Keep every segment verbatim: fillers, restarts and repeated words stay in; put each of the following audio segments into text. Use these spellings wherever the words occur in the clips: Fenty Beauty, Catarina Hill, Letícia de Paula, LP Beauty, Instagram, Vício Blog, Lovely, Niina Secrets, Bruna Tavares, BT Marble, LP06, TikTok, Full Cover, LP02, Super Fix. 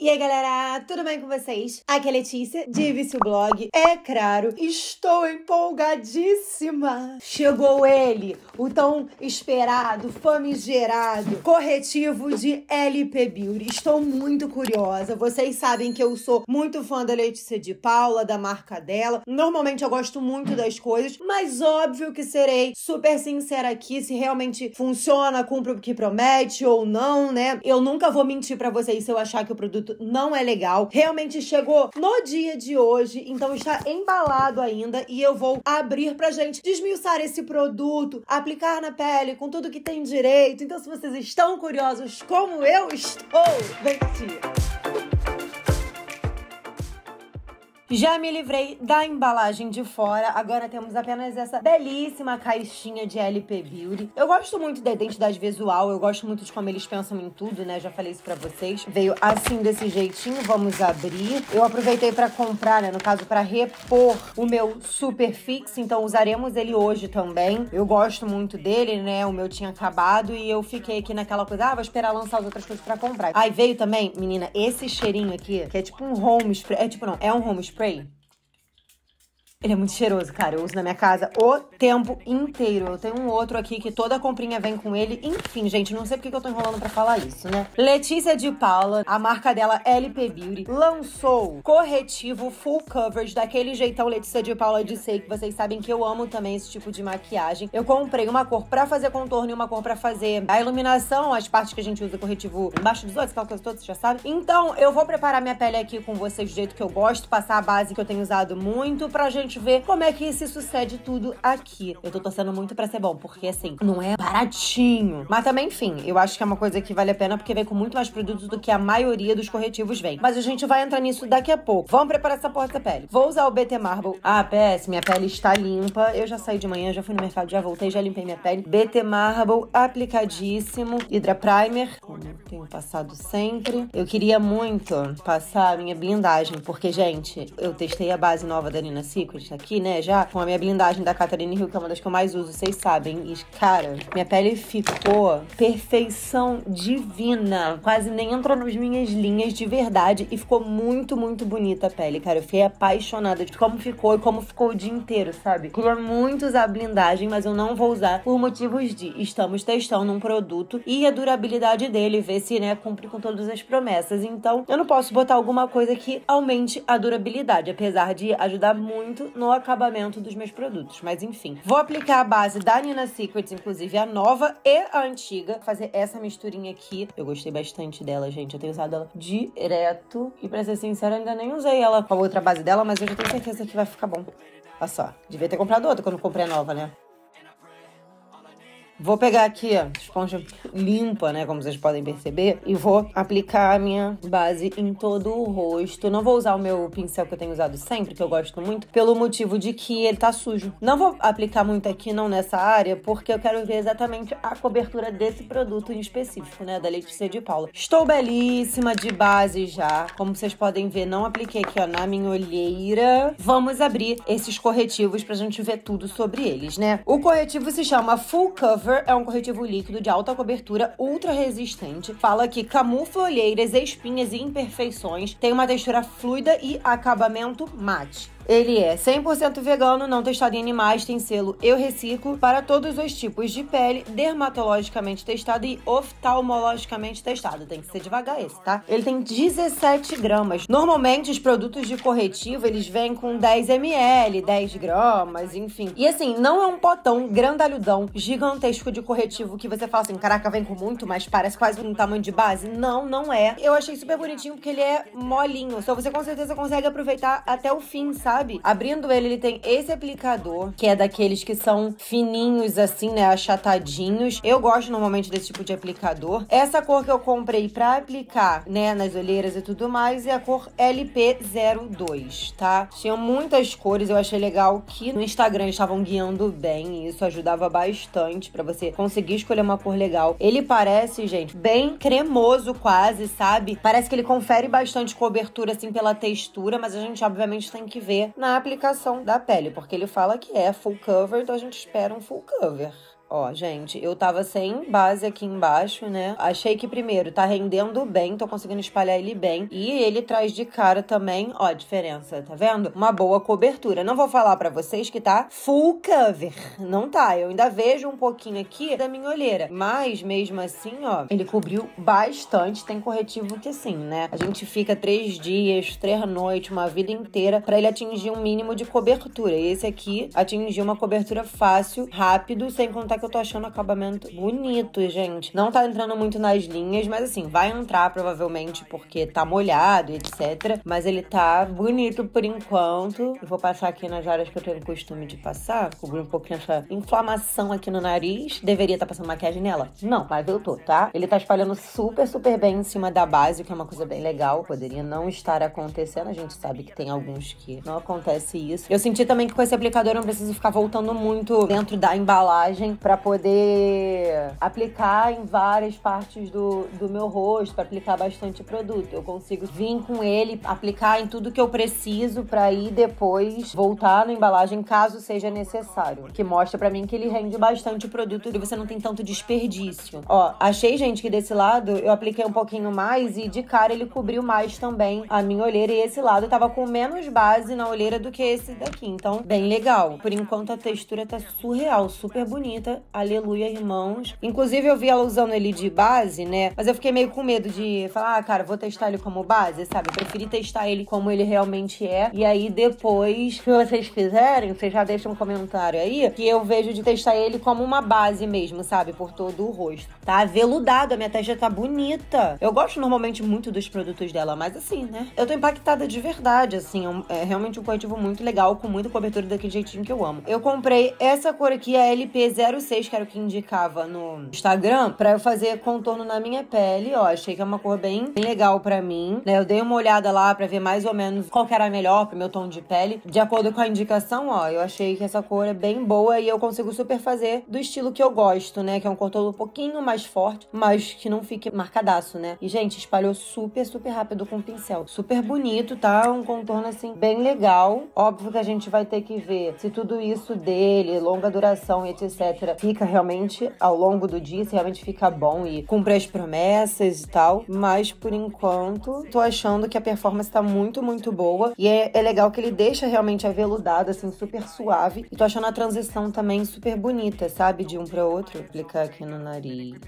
E aí galera, tudo bem com vocês? Aqui é a Letícia de Vício Blog. É claro, estou empolgadíssima. Chegou ele, o tão esperado, famigerado corretivo de L P Beauty. Estou muito curiosa. Vocês sabem que eu sou muito fã da Letícia de Paula, da marca dela. Normalmente eu gosto muito das coisas, mas óbvio que serei super sincera aqui se realmente funciona, cumpre o que promete ou não, né? Eu nunca vou mentir pra vocês se eu achar que o produto não é legal. Realmente chegou no dia de hoje, então está embalado ainda e eu vou abrir pra gente desmiuçar esse produto, aplicar na pele com tudo que tem direito. Então se vocês estão curiosos como eu estou, vem aqui. Já me livrei da embalagem de fora, agora temos apenas essa belíssima caixinha de L P Beauty. Eu gosto muito da identidade visual, eu gosto muito de como eles pensam em tudo, né? Já falei isso pra vocês. Veio assim, desse jeitinho, vamos abrir. Eu aproveitei pra comprar, né? No caso, pra repor o meu Super Fix, então usaremos ele hoje também. Eu gosto muito dele, né? O meu tinha acabado e eu fiquei aqui naquela coisa, ah, vou esperar lançar as outras coisas pra comprar. Aí veio também, menina, esse cheirinho aqui, que é tipo um home spray, é tipo não, é um home spray. Spray. Ele é muito cheiroso, cara. Eu uso na minha casa o tempo inteiro. Eu tenho um outro aqui que toda a comprinha vem com ele. Enfim, gente, não sei porque que eu tô enrolando pra falar isso, né? Letícia de Paula, a marca dela L P Beauty, lançou corretivo full coverage, daquele jeitão Letícia de Paula de ser, que vocês sabem que eu amo também esse tipo de maquiagem. Eu comprei uma cor pra fazer contorno e uma cor pra fazer a iluminação, as partes que a gente usa corretivo embaixo dos olhos, aquela coisa toda, vocês já sabem. Então, eu vou preparar minha pele aqui com vocês do jeito que eu gosto, passar a base que eu tenho usado muito, pra gente ver como é que se sucede tudo aqui. Eu tô torcendo muito pra ser bom, porque assim, não é baratinho. Mas também, enfim, eu acho que é uma coisa que vale a pena, porque vem com muito mais produtos do que a maioria dos corretivos vem. Mas a gente vai entrar nisso daqui a pouco. Vamos preparar essa porta pele. Vou usar o B T Marble. Ah, P S, minha pele está limpa. Eu já saí de manhã, já fui no mercado, já voltei, já limpei minha pele. B T Marble, aplicadíssimo. Hydra Primer, como eu tenho passado sempre. Eu queria muito passar a minha blindagem, porque, gente, eu testei a base nova da Niina Secrets aqui, né, já com a minha blindagem da Catarina Hill, que é uma das que eu mais uso, vocês sabem. E, cara, minha pele ficou perfeição divina. Quase nem entrou nas minhas linhas, de verdade. E ficou muito, muito bonita a pele, cara. Eu fiquei apaixonada de como ficou e como ficou o dia inteiro, sabe? Queria muito usar a blindagem, mas eu não vou usar por motivos de estamos testando um produto e a durabilidade dele, ver se, né, cumpre com todas as promessas. Então, eu não posso botar alguma coisa que aumente a durabilidade, apesar de ajudar muito no acabamento dos meus produtos, mas enfim. Vou aplicar a base da Niina Secrets, inclusive a nova e a antiga, fazer essa misturinha aqui. Eu gostei bastante dela, gente. Eu tenho usado ela direto e, pra ser sincera, ainda nem usei ela com a outra base dela, mas eu já tenho certeza que vai ficar bom. Olha só, devia ter comprado outra quando comprei a nova, né? Vou pegar aqui, ó, esponja limpa, né, como vocês podem perceber, e vou aplicar a minha base em todo o rosto. Não vou usar o meu pincel que eu tenho usado sempre, que eu gosto muito, pelo motivo de que ele tá sujo. Não vou aplicar muito aqui, não nessa área, porque eu quero ver exatamente a cobertura desse produto em específico, né, da Letícia de Paula. Estou belíssima de base já. Como vocês podem ver, não apliquei aqui, ó, na minha olheira. Vamos abrir esses corretivos pra gente ver tudo sobre eles, né? O corretivo se chama Full Cover. É um corretivo líquido de alta cobertura, ultra resistente. Fala que camufla olheiras, espinhas e imperfeições. Tem uma textura fluida e acabamento mate. Ele é cem por cento vegano, não testado em animais, tem selo Eu Reciclo, para todos os tipos de pele, dermatologicamente testado e oftalmologicamente testado. Tem que ser devagar esse, tá? Ele tem dezessete gramas. Normalmente, os produtos de corretivo, eles vêm com dez mililitros, dez gramas, enfim. E assim, não é um potão grandalhudão, gigantesco de corretivo que você fala assim, caraca, vem com muito, mas parece quase um tamanho de base. Não, não é. Eu achei super bonitinho porque ele é molinho, só você com certeza consegue aproveitar até o fim, sabe? Abrindo ele, ele tem esse aplicador, que é daqueles que são fininhos assim, né, achatadinhos. Eu gosto normalmente desse tipo de aplicador. Essa cor que eu comprei pra aplicar, né, nas olheiras e tudo mais, é a cor L P zero dois, tá? Tinha muitas cores, eu achei legal que no Instagram estavam guiando bem, e isso ajudava bastante pra você conseguir escolher uma cor legal. Ele parece, gente, bem cremoso quase, sabe? Parece que ele confere bastante cobertura, assim, pela textura, mas a gente, obviamente, tem que ver na aplicação da pele, porque ele fala que é full cover, então a gente espera um full cover. Ó, gente, eu tava sem base aqui embaixo, né? Achei que primeiro tá rendendo bem, tô conseguindo espalhar ele bem. E ele traz de cara também, ó, a diferença, tá vendo? Uma boa cobertura. Não vou falar pra vocês que tá full cover. Não tá, eu ainda vejo um pouquinho aqui da minha olheira. Mas, mesmo assim, ó, ele cobriu bastante. Tem corretivo que sim, né? A gente fica três dias, três noites, uma vida inteira pra ele atingir um mínimo de cobertura. E esse aqui atingiu uma cobertura fácil, rápido, sem contar que eu tô achando o acabamento bonito, gente. Não tá entrando muito nas linhas, mas assim, vai entrar provavelmente porque tá molhado, etcétera. Mas ele tá bonito por enquanto. Eu vou passar aqui nas áreas que eu tenho costume de passar, cobrir um pouquinho essa inflamação aqui no nariz. Deveria estar passando maquiagem nela? Não, mas eu tô, tá? Ele tá espalhando super, super bem em cima da base, o que é uma coisa bem legal. Poderia não estar acontecendo, a gente sabe que tem alguns que não acontece isso. Eu senti também que com esse aplicador eu não preciso ficar voltando muito dentro da embalagem pra poder aplicar em várias partes do, do meu rosto, pra aplicar bastante produto. Eu consigo vir com ele, aplicar em tudo que eu preciso pra ir depois voltar na embalagem, caso seja necessário. Que mostra pra mim que ele rende bastante produto e você não tem tanto desperdício. Ó, achei, gente, que desse lado eu apliquei um pouquinho mais e de cara ele cobriu mais também a minha olheira. E esse lado tava com menos base na olheira do que esse daqui. Então, bem legal. Por enquanto a textura tá surreal, super bonita. Aleluia, irmãos. Inclusive, eu vi ela usando ele de base, né? Mas eu fiquei meio com medo de falar, ah, cara, vou testar ele como base, sabe? Eu preferi testar ele como ele realmente é. E aí, depois, se vocês fizerem, vocês já deixam um comentário aí, que eu vejo de testar ele como uma base mesmo, sabe? Por todo o rosto. Tá aveludado, a minha testa tá bonita. Eu gosto normalmente muito dos produtos dela, mas assim, né? Eu tô impactada de verdade, assim. É realmente um corretivo muito legal, com muita cobertura daquele jeitinho que eu amo. Eu comprei essa cor aqui, a L P zero seis, que era o que indicava no Instagram, pra eu fazer contorno na minha pele, ó. Achei que é uma cor bem, bem legal pra mim, né? Eu dei uma olhada lá pra ver mais ou menos qual que era melhor pro meu tom de pele. De acordo com a indicação, ó, eu achei que essa cor é bem boa e eu consigo super fazer do estilo que eu gosto, né? Que é um contorno um pouquinho mais forte, mas que não fique marcadaço, né? E, gente, espalhou super, super rápido com o pincel. Super bonito, tá? Um contorno, assim, bem legal. Óbvio que a gente vai ter que ver se tudo isso dele, longa duração e etcétera, fica realmente ao longo do dia, se realmente fica bom e cumpre as promessas e tal. Mas, por enquanto, tô achando que a performance tá muito, muito boa. E é, é legal que ele deixa realmente aveludado, assim, super suave. E tô achando a transição também super bonita, sabe? De um pra outro. Vou aplicar aqui no nariz.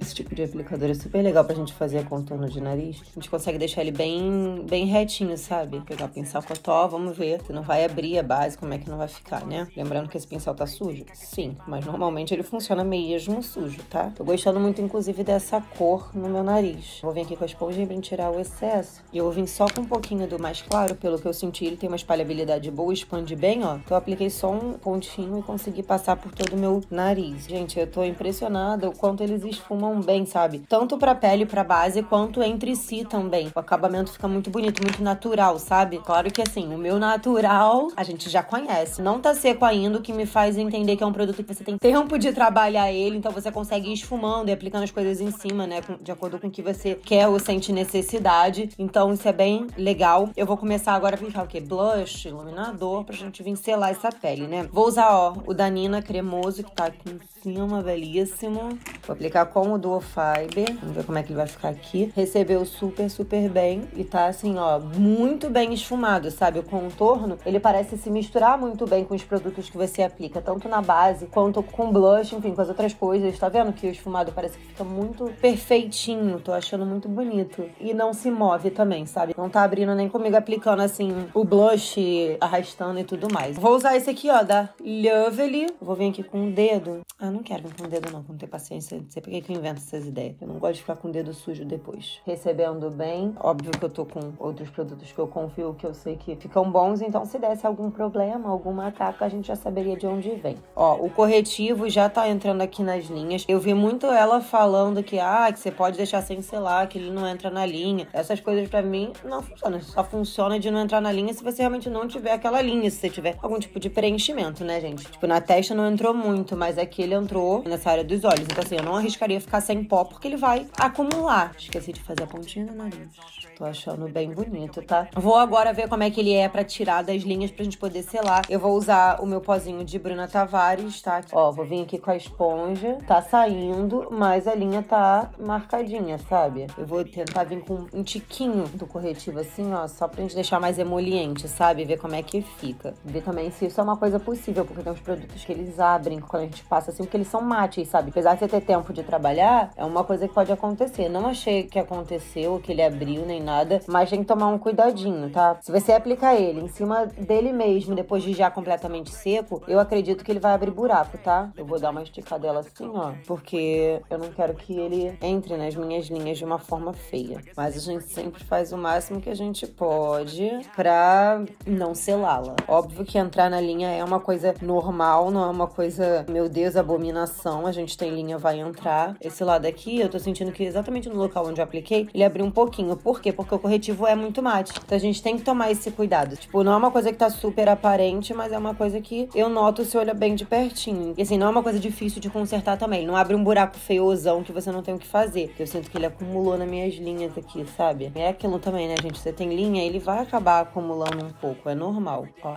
Esse tipo de aplicador é super legal pra gente fazer contorno de nariz. A gente consegue deixar ele bem, bem retinho, sabe? Pegar o pincel cotó, vamos ver se não vai abrir a base, como é que não vai ficar, né? Lembrando que esse pincel tá sujo? Sim, mas normalmente ele funciona mesmo sujo, tá? Tô gostando muito, inclusive, dessa cor no meu nariz. Vou vir aqui com a esponja pra tirar o excesso. E eu vou vir só com um pouquinho do mais claro, pelo que eu senti. Ele tem uma espalhabilidade boa, expande bem, ó. Então eu apliquei só um pontinho e consegui passar por todo o meu nariz. Gente, eu tô impressionada o quanto eles esfumam bem, sabe? Tanto pra pele, pra base, quanto entre si também. O acabamento fica muito bonito, muito natural, sabe? Claro que, assim, o meu natural a gente já conhece. Não tá seco ainda, o que me faz entender que é um produto que você tem tempo de trabalhar ele, então você consegue ir esfumando e aplicando as coisas em cima, né? De acordo com o que você quer ou sente necessidade. Então isso é bem legal. Eu vou começar agora a aplicar o quê? Blush, iluminador, pra gente vir selar essa pele, né? Vou usar, ó, o da Niina cremoso, que tá aqui em cima, belíssimo. Vou aplicar com o Duo Fiber. Vamos ver como é que ele vai ficar aqui. Recebeu super, super bem. E tá assim, ó, muito bem esfumado, sabe? O contorno, ele parece se misturar muito bem com os produtos que você aplica, tanto na base quanto com blush, enfim, com as outras coisas. Tá vendo que o esfumado parece que fica muito perfeitinho. Tô achando muito bonito. E não se move também, sabe? Não tá abrindo nem comigo aplicando, assim, o blush arrastando e tudo mais. Vou usar esse aqui, ó, da Lovely. Vou vir aqui com o dedo. Ah, não quero vir com o dedo, não. Não tenho paciência. Não sei por que que eu invento essas ideias. Eu não gosto de ficar com o dedo sujo depois. Recebendo bem. Óbvio que eu tô com outros produtos que eu confio, que eu sei que ficam bons. Então, se desse algum problema, alguma ataca, a gente já saberia de onde vem. Ó, o corretivo já tá entrando aqui nas linhas. Eu vi muito ela falando que, ah, que você pode deixar sem selar, que ele não entra na linha. Essas coisas pra mim não funcionam. Só funciona de não entrar na linha se você realmente não tiver aquela linha, se você tiver algum tipo de preenchimento, né, gente? Tipo, na testa não entrou muito, mas aqui ele entrou nessa área dos olhos. Então, assim, eu não arriscaria ficar sem pó, porque ele vai acumular. Esqueci de fazer a pontinha do nariz. Tô achando bem bonito, tá? Vou agora ver como é que ele é pra tirar das linhas pra gente poder selar. Eu vou usar o meu pozinho de Bruna Tavares, tá? Ó, vou vim aqui com a esponja, tá saindo, mas a linha tá marcadinha, sabe? Eu vou tentar vir com um tiquinho do corretivo assim, ó, só pra gente deixar mais emoliente, sabe? Ver como é que fica. Ver também se isso é uma coisa possível, porque tem uns produtos que eles abrem quando a gente passa assim, porque eles são mates, sabe? Apesar de você ter tempo de trabalhar, é uma coisa que pode acontecer. Não achei que aconteceu, que ele abriu, nem nada, mas tem que tomar um cuidadinho, tá? Se você aplicar ele em cima dele mesmo, depois de já completamente seco, eu acredito que ele vai abrir buraco, tá? Eu vou dar uma esticadela assim, ó, porque eu não quero que ele entre nas minhas linhas de uma forma feia. Mas a gente sempre faz o máximo que a gente pode pra não selá-la. Óbvio que entrar na linha é uma coisa normal, não é uma coisa, meu Deus, abominação. A gente tem linha, vai entrar. Esse lado aqui, eu tô sentindo que exatamente no local onde eu apliquei, ele abriu um pouquinho. Por quê? Porque o corretivo é muito mate. Então a gente tem que tomar esse cuidado. Tipo, não é uma coisa que tá super aparente, mas é uma coisa que eu noto se olha bem de pertinho. E assim, não é uma coisa difícil de consertar também. Não abre um buraco feiozão que você não tem o que fazer. Eu sinto que ele acumulou nas minhas linhas aqui, sabe? É aquilo também, né, gente? Você tem linha, ele vai acabar acumulando um pouco. É normal, ó.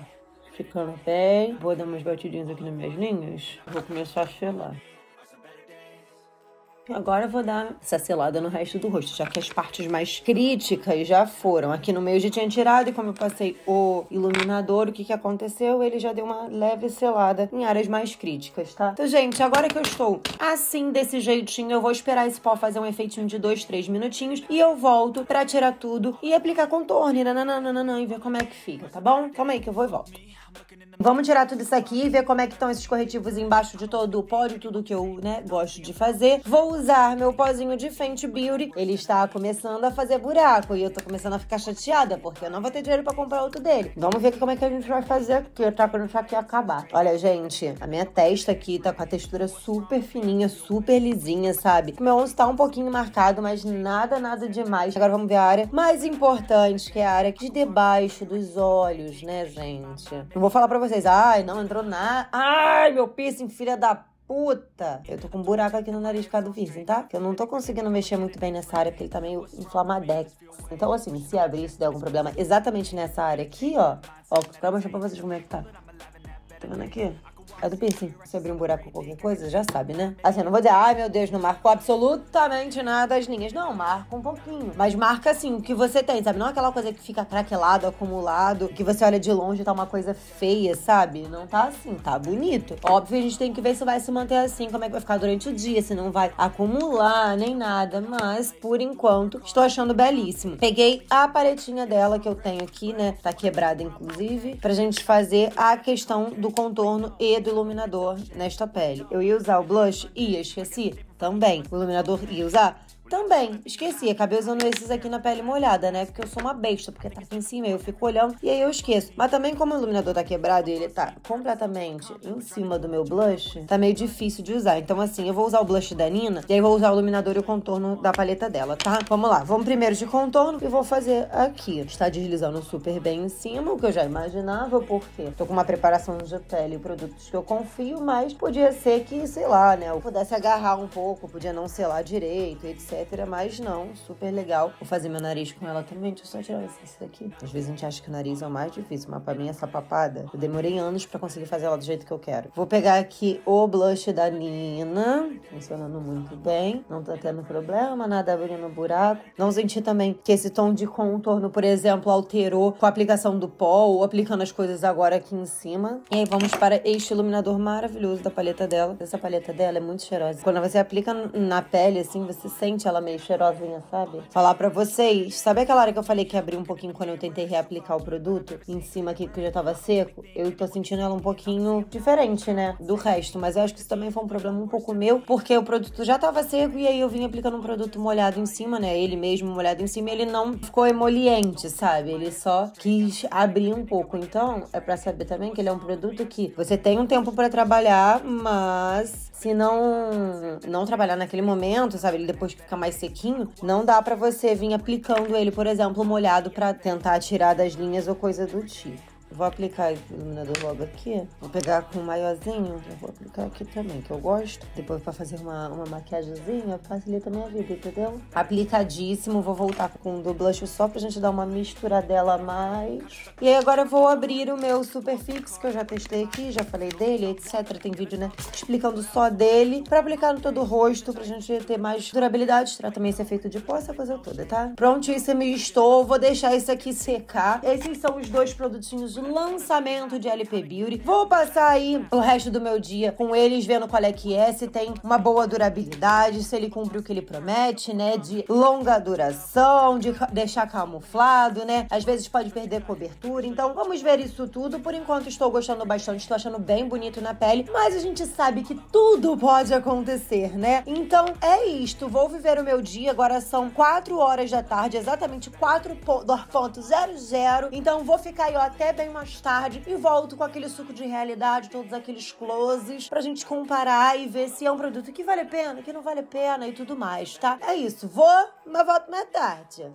Ficando bem. Vou dar umas batidinhas aqui nas minhas linhas. Vou começar a selar. Agora eu vou dar essa selada no resto do rosto, já que as partes mais críticas já foram. Aqui no meio eu já tinha tirado e como eu passei o iluminador, o que que aconteceu? Ele já deu uma leve selada em áreas mais críticas, tá? Então, gente, agora que eu estou assim, desse jeitinho, eu vou esperar esse pó fazer um efeitinho de dois, três minutinhos e eu volto pra tirar tudo e aplicar contorno e, nananana, e ver como é que fica, tá bom? Calma aí que eu vou e volto. Vamos tirar tudo isso aqui e ver como é que estão esses corretivos embaixo de todo o pó, de tudo que eu, né, gosto de fazer. Vou usar meu pozinho de Fenty Beauty. Ele está começando a fazer buraco e eu tô começando a ficar chateada, porque eu não vou ter dinheiro pra comprar outro dele. Vamos ver como é que a gente vai fazer aqui, tá? Pra não ficar aqui acabar. Olha, gente, a minha testa aqui tá com a textura super fininha, super lisinha, sabe? O meu onze tá um pouquinho marcado, mas nada, nada demais. Agora vamos ver a área mais importante, que é a área de debaixo dos olhos, né, gente? Não vou falar pra vocês, ai, não entrou nada. Ai, meu piercing, filha da puta! Eu tô com um buraco aqui no nariz por causa do piercing, tá? Eu não tô conseguindo mexer muito bem nessa área, porque ele tá meio inflamadex. Então, assim, se abrir, se der algum problema exatamente nessa área aqui, ó. Ó, pra mostrar pra vocês como é que tá. Tá vendo aqui? É do piercing. Se abrir um buraco ou qualquer coisa, já sabe, né? Assim, eu não vou dizer, ai meu Deus, não marcou absolutamente nada as linhas. Não, marca um pouquinho. Mas marca, assim, o que você tem, sabe? Não aquela coisa que fica craquelado, acumulado, que você olha de longe e tá uma coisa feia, sabe? Não tá assim, tá bonito. Óbvio, a gente tem que ver se vai se manter assim, como é que vai ficar durante o dia, se não vai acumular nem nada. Mas, por enquanto, estou achando belíssimo. Peguei a paletinha dela que eu tenho aqui, né? Tá quebrada, inclusive, pra gente fazer a questão do contorno e do iluminador nesta pele. Eu ia usar o blush? Ia, esqueci. Também. O iluminador ia usar? Também. Esqueci. Acabei usando esses aqui na pele molhada, né? Porque eu sou uma besta, porque tá aqui em cima, eu fico olhando e aí eu esqueço. Mas também como o iluminador tá quebrado e ele tá completamente em cima do meu blush, tá meio difícil de usar. Então assim, eu vou usar o blush da Niina e aí vou usar o iluminador e o contorno da paleta dela, tá? Vamos lá. Vamos primeiro de contorno e vou fazer aqui. Está deslizando super bem em cima, o que eu já imaginava, porque tô com uma preparação de pele e produtos que eu confio, mas podia ser que, sei lá, né, eu pudesse agarrar um pouco, podia não selar direito, etcétera. Mas não, super legal. Vou fazer meu nariz com ela também. Deixa eu só tirar esse daqui. Às vezes a gente acha que o nariz é o mais difícil, mas pra mim essa papada, eu demorei anos pra conseguir fazer ela do jeito que eu quero. Vou pegar aqui o blush da Niina. Funcionando muito bem. Não tá tendo problema, nada abrindo buraco. Não senti também que esse tom de contorno, por exemplo, alterou com a aplicação do pó ou aplicando as coisas agora aqui em cima. E aí vamos para este iluminador maravilhoso da paleta dela. Essa paleta dela é muito cheirosa. Quando você aplica na pele, assim, você sente ela meio cheirosinha, sabe? Falar pra vocês, sabe aquela hora que eu falei que abriu um pouquinho quando eu tentei reaplicar o produto em cima aqui, que já tava seco? Eu tô sentindo ela um pouquinho diferente, né, do resto, mas eu acho que isso também foi um problema um pouco meu, porque o produto já tava seco e aí eu vim aplicando um produto molhado em cima, né, ele mesmo molhado em cima, e ele não ficou emoliente, sabe? Ele só quis abrir um pouco. Então, é pra saber também que ele é um produto que você tem um tempo pra trabalhar, mas se não, não trabalhar naquele momento, sabe, ele depois que fica mais sequinho, não dá pra você vir aplicando ele, por exemplo, molhado pra tentar tirar das linhas ou coisa do tipo. Vou aplicar esse iluminador logo aqui. Vou pegar com o maiorzinho. Vou aplicar aqui também, que eu gosto. Depois, pra fazer uma, uma maquiagemzinha, facilita a minha vida, entendeu? Aplicadíssimo. Vou voltar com do blush só pra gente dar uma misturadela a mais. E aí, agora eu vou abrir o meu Super Fix, que eu já testei aqui, já falei dele, etcétera. Tem vídeo, né, explicando só dele. Pra aplicar no todo o rosto, pra gente ter mais durabilidade, tratamento esse efeito de pó, essa coisa toda, tá? Pronto, isso eu mistou. Vou deixar isso aqui secar. Esses são os dois produtinhos lançamento de L P Beauty. Vou passar aí o resto do meu dia com eles, vendo qual é que é, se tem uma boa durabilidade, se ele cumpre o que ele promete, né, de longa duração, de deixar camuflado, né, às vezes pode perder cobertura, então vamos ver isso tudo. Por enquanto estou gostando bastante, estou achando bem bonito na pele, mas a gente sabe que tudo pode acontecer, né? Então é isto, vou viver o meu dia. Agora são quatro horas da tarde, exatamente quatro e zero zero, então vou ficar aí ó, até bem mais tarde e volto com aquele suco de realidade, todos aqueles closes pra gente comparar e ver se é um produto que vale a pena, que não vale a pena e tudo mais, tá? É isso, vou, mas volto mais tarde.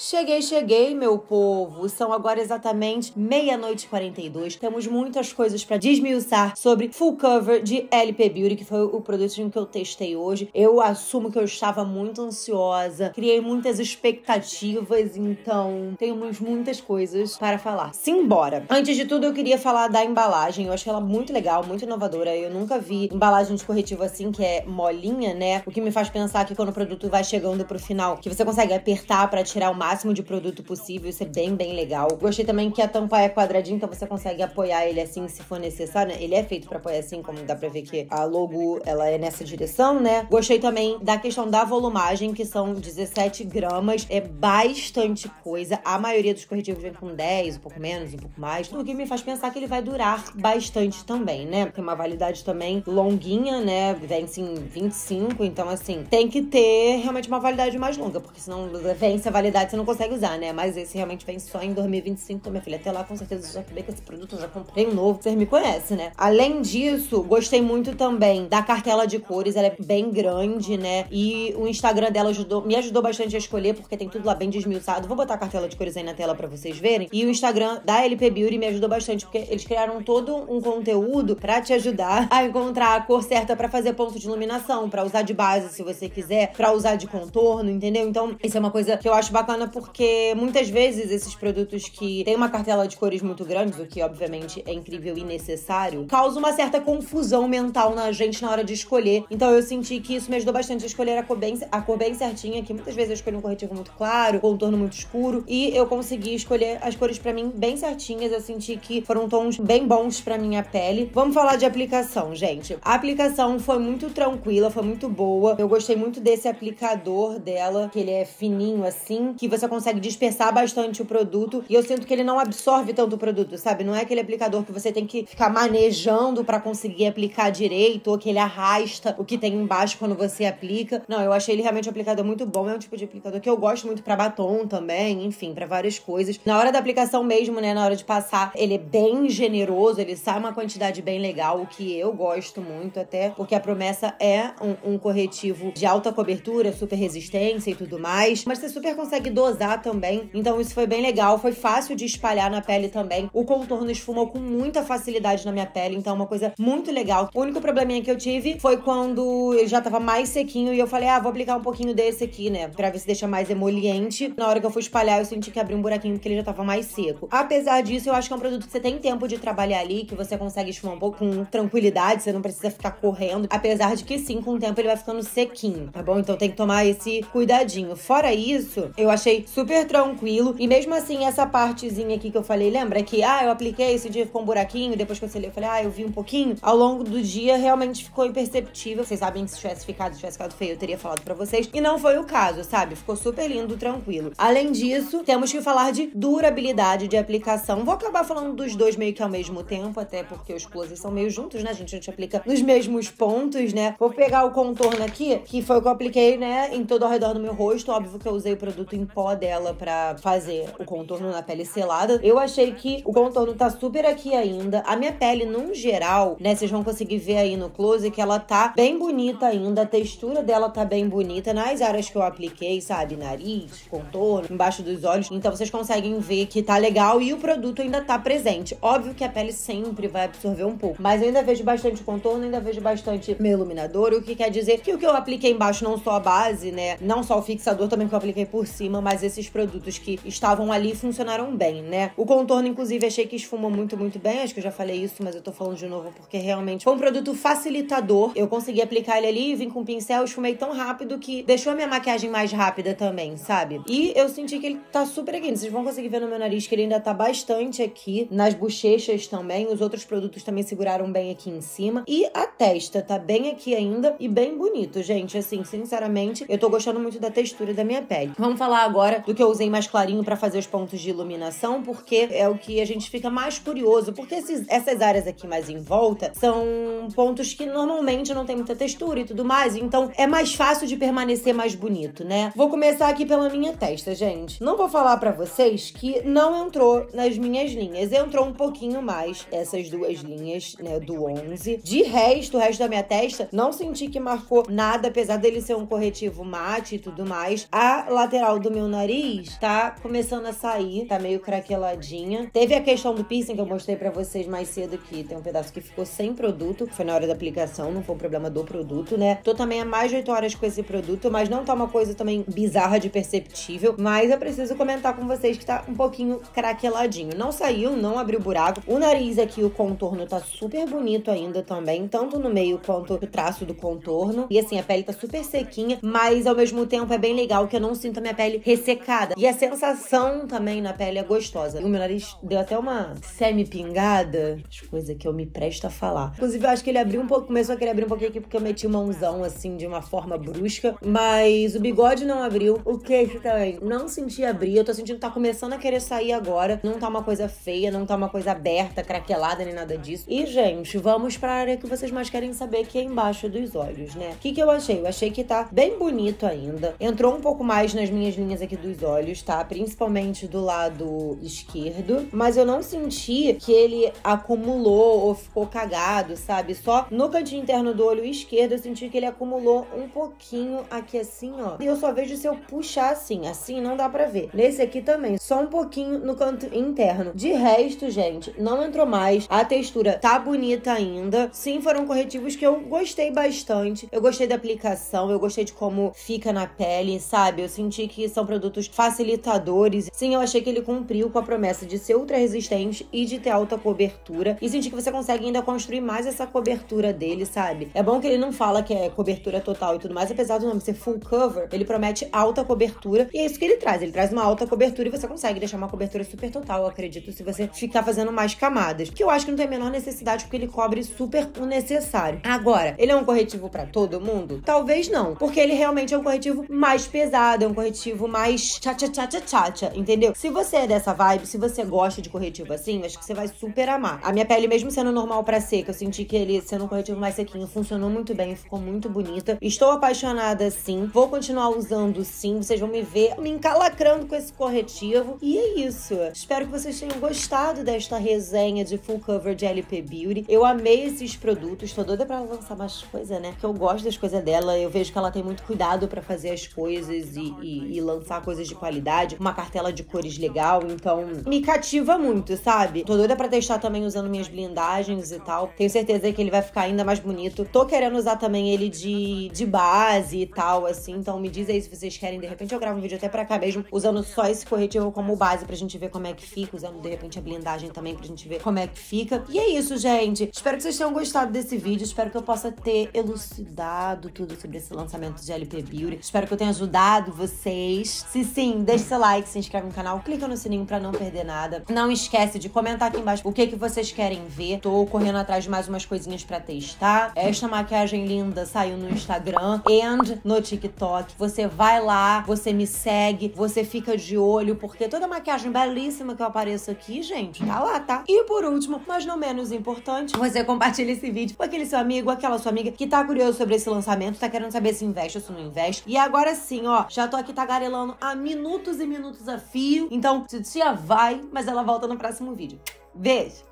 Cheguei, cheguei, meu povo. São agora exatamente meia-noite e quarenta e dois. Temos muitas coisas pra desmiuçar sobre full cover de L P Beauty, que foi o produtinho que eu testei hoje. Eu assumo que eu estava muito ansiosa, criei muitas expectativas, então temos muitas coisas para falar. Simbora! Antes de tudo, eu queria falar da embalagem. Eu achei ela muito legal, muito inovadora. Eu nunca vi embalagem de corretivo assim, que é molinha, né? O que me faz pensar que quando o produto vai chegando pro final, que você consegue apertar pra tirar o máximo máximo de produto possível, isso é bem, bem legal. Gostei também que a tampa é quadradinha, então você consegue apoiar ele assim, se for necessário, né? Ele é feito pra apoiar assim, como dá pra ver que a logo, ela é nessa direção, né? Gostei também da questão da volumagem, que são dezessete gramas, é bastante coisa. A maioria dos corretivos vem com dez, um pouco menos, um pouco mais, o que me faz pensar que ele vai durar bastante também, né? Tem uma validade também longuinha, né? Vence em vinte e cinco, então assim, tem que ter realmente uma validade mais longa, porque senão vence a validade, você não consegue usar, né? Mas esse realmente vem só em dois mil e vinte e cinco, então, minha filha, até lá com certeza eu já acabei com esse produto, eu já comprei um novo, vocês me conhecem, né? Além disso, gostei muito também da cartela de cores, ela é bem grande, né? E o Instagram dela ajudou, me ajudou bastante a escolher, porque tem tudo lá bem desmiuçado. Vou botar a cartela de cores aí na tela pra vocês verem. E o Instagram da L P Beauty me ajudou bastante, porque eles criaram todo um conteúdo pra te ajudar a encontrar a cor certa pra fazer ponto de iluminação, pra usar de base se você quiser, pra usar de contorno, entendeu? Então, isso é uma coisa que eu acho bacana, porque muitas vezes esses produtos que tem uma cartela de cores muito grande, o que obviamente é incrível e necessário, causa uma certa confusão mental na gente na hora de escolher. Então eu senti que isso me ajudou bastante a escolher a cor bem, a cor bem certinha, que muitas vezes eu escolho um corretivo muito claro, contorno muito escuro, e eu consegui escolher as cores pra mim bem certinhas. Eu senti que foram tons bem bons pra minha pele. Vamos falar de aplicação, gente. A aplicação foi muito tranquila, foi muito boa. Eu gostei muito desse aplicador dela, que ele é fininho assim, que você consegue dispersar bastante o produto, e eu sinto que ele não absorve tanto o produto, sabe? Não é aquele aplicador que você tem que ficar manejando pra conseguir aplicar direito, ou que ele arrasta o que tem embaixo quando você aplica. Não, eu achei ele realmente um aplicador muito bom. É um tipo de aplicador que eu gosto muito pra batom também, enfim, pra várias coisas. Na hora da aplicação mesmo, né, na hora de passar, ele é bem generoso, ele sai uma quantidade bem legal, o que eu gosto muito até, porque a promessa é um, um corretivo de alta cobertura, super resistência e tudo mais, mas você super consegue doar dosar também, então isso foi bem legal, foi fácil de espalhar na pele também. O contorno esfumou com muita facilidade na minha pele, então uma coisa muito legal. O único probleminha que eu tive foi quando ele já tava mais sequinho e eu falei, ah, vou aplicar um pouquinho desse aqui, né, pra ver se deixa mais emoliente. Na hora que eu fui espalhar, eu senti que abri um buraquinho porque ele já tava mais seco. Apesar disso, eu acho que é um produto que você tem tempo de trabalhar ali, que você consegue esfumar um pouco com tranquilidade, você não precisa ficar correndo, apesar de que sim, com o tempo ele vai ficando sequinho, tá bom? Então tem que tomar esse cuidadinho. Fora isso, eu achei super tranquilo, e mesmo assim essa partezinha aqui que eu falei, lembra que ah, eu apliquei esse dia, ficou um buraquinho, depois que eu selei eu falei, ah, eu vi um pouquinho, ao longo do dia realmente ficou imperceptível. Vocês sabem que se tivesse ficado, se tivesse ficado feio, eu teria falado pra vocês, e não foi o caso, sabe? Ficou super lindo, tranquilo. Além disso, temos que falar de durabilidade de aplicação. Vou acabar falando dos dois meio que ao mesmo tempo, até porque os closes são meio juntos, né, gente? A gente aplica nos mesmos pontos, né? Vou pegar o contorno aqui, que foi o que eu apliquei, né, em todo ao redor do meu rosto. Óbvio que eu usei o produto em pó dela pra fazer o contorno na pele selada. Eu achei que o contorno tá super aqui ainda. A minha pele, num geral, né, vocês vão conseguir ver aí no close que ela tá bem bonita ainda. A textura dela tá bem bonita nas áreas que eu apliquei, sabe? Nariz, contorno, embaixo dos olhos. Então vocês conseguem ver que tá legal e o produto ainda tá presente. Óbvio que a pele sempre vai absorver um pouco, mas eu ainda vejo bastante contorno, ainda vejo bastante meu iluminador, o que quer dizer que o que eu apliquei embaixo, não só a base, né, não só o fixador também que eu apliquei por cima, mas esses produtos que estavam ali funcionaram bem, né. O contorno, inclusive, achei que esfumou muito, muito bem. Acho que eu já falei isso, mas eu tô falando de novo porque realmente foi um produto facilitador. Eu consegui aplicar ele ali, vim com o pincel, esfumei tão rápido que deixou a minha maquiagem mais rápida também, sabe? E eu senti que ele tá super aqui. Vocês vão conseguir ver no meu nariz que ele ainda tá bastante aqui, nas bochechas também. Os outros produtos também seguraram bem aqui em cima. E a testa tá bem aqui ainda e bem bonito, gente. Assim, sinceramente, eu tô gostando muito da textura da minha pele. Vamos falar agora do que eu usei mais clarinho pra fazer os pontos de iluminação, porque é o que a gente fica mais curioso, porque esses, essas áreas aqui mais em volta são pontos que normalmente não tem muita textura e tudo mais, então é mais fácil de permanecer mais bonito, né? Vou começar aqui pela minha testa, gente. Não vou falar pra vocês que não entrou nas minhas linhas, entrou um pouquinho mais essas duas linhas, né, do onze. De resto, o resto da minha testa, não senti que marcou nada, apesar dele ser um corretivo mate e tudo mais. A lateral do meu nariz tá começando a sair, tá meio craqueladinha. Teve a questão do piercing que eu mostrei pra vocês mais cedo, que tem um pedaço que ficou sem produto, foi na hora da aplicação, não foi um problema do produto, né? Tô também há mais de oito horas com esse produto, mas não tá uma coisa também bizarra de perceptível, mas eu preciso comentar com vocês que tá um pouquinho craqueladinho. Não saiu, não abriu buraco. O nariz aqui, o contorno tá super bonito ainda também, tanto no meio quanto o traço do contorno. E assim, a pele tá super sequinha, mas ao mesmo tempo é bem legal que eu não sinto a minha pele ressecada. E a sensação também na pele é gostosa. E o meu nariz deu até uma semi-pingada, as coisas que eu me presto a falar. Inclusive, eu acho que ele abriu um pouco, começou a querer abrir um pouquinho aqui porque eu meti mãozão assim, de uma forma brusca, mas o bigode não abriu, o queixo também não senti abrir. Eu tô sentindo que tá começando a querer sair agora. Não tá uma coisa feia, não tá uma coisa aberta, craquelada, nem nada disso. E, gente, vamos pra área que vocês mais querem saber, que é embaixo dos olhos, né? O que que eu achei? Eu achei que tá bem bonito ainda. Entrou um pouco mais nas minhas linhas aqui dos olhos, tá? Principalmente do lado esquerdo, mas eu não senti que ele acumulou ou ficou cagado, sabe? Só no cantinho interno do olho esquerdo eu senti que ele acumulou um pouquinho aqui assim, ó. E eu só vejo se eu puxar assim, assim não dá pra ver. Nesse aqui também, só um pouquinho no canto interno. De resto, gente, não entrou mais. A textura tá bonita ainda. Sim, foram corretivos que eu gostei bastante. Eu gostei da aplicação, eu gostei de como fica na pele, sabe? Eu senti que são produtos facilitadores. Sim, eu achei que ele cumpriu com a promessa de ser ultra resistente e de ter alta cobertura. E senti que você consegue ainda construir mais essa cobertura dele, sabe? É bom que ele não fala que é cobertura total e tudo mais, apesar do nome ser full cover, ele promete alta cobertura e é isso que ele traz. Ele traz uma alta cobertura e você consegue deixar uma cobertura super total, eu acredito, se você ficar fazendo mais camadas, que eu acho que não tem a menor necessidade porque ele cobre super o necessário. Agora, ele é um corretivo pra todo mundo? Talvez não, porque ele realmente é um corretivo mais pesado, é um corretivo mais tcha-tcha-tcha-tcha-tcha, entendeu? Se você é dessa vibe, se você gosta de corretivo assim, acho que você vai super amar. A minha pele, mesmo sendo normal pra seca, eu senti que ele, sendo um corretivo mais sequinho, funcionou muito bem, ficou muito bonita. Estou apaixonada, sim. Vou continuar usando, sim. Vocês vão me ver me encalacrando com esse corretivo. E é isso. Espero que vocês tenham gostado desta resenha de full cover de L P Beauty. Eu amei esses produtos. Tô doida pra lançar mais coisa, né? Porque eu gosto das coisas dela. Eu vejo que ela tem muito cuidado pra fazer as coisas e, e, e lançar coisas de qualidade. Uma cartela de cores legal. Então, me cativa muito, sabe? Tô doida pra testar também usando minhas blindagens e tal. Tenho certeza que ele vai ficar ainda mais bonito. Tô querendo usar também ele de, de base e tal, assim. Então me diz aí se vocês querem. De repente eu gravo um vídeo até pra cá mesmo, usando só esse corretivo como base pra gente ver como é que fica. Usando, de repente, a blindagem também pra gente ver como é que fica. E é isso, gente. Espero que vocês tenham gostado desse vídeo. Espero que eu possa ter elucidado tudo sobre esse lançamento de L P Beauty. Espero que eu tenha ajudado vocês. Se sim, deixa seu like, se inscreve no canal, clica no sininho pra não perder nada. Não esquece de comentar aqui embaixo o que, que vocês querem ver. Tô correndo atrás de mais umas coisinhas pra testar. Esta maquiagem linda saiu no Instagram e no TikTok. Você vai lá, você me segue, você fica de olho, porque toda a maquiagem belíssima que eu apareço aqui, gente, tá lá, tá? E por último, mas não menos importante, você compartilha esse vídeo com aquele seu amigo, aquela sua amiga que tá curioso sobre esse lançamento, tá querendo saber se investe ou se não investe. E agora sim, ó, já tô aqui tagarelando falando há minutos e minutos a fio. Então, Titia vai, mas ela volta no próximo vídeo. Beijo!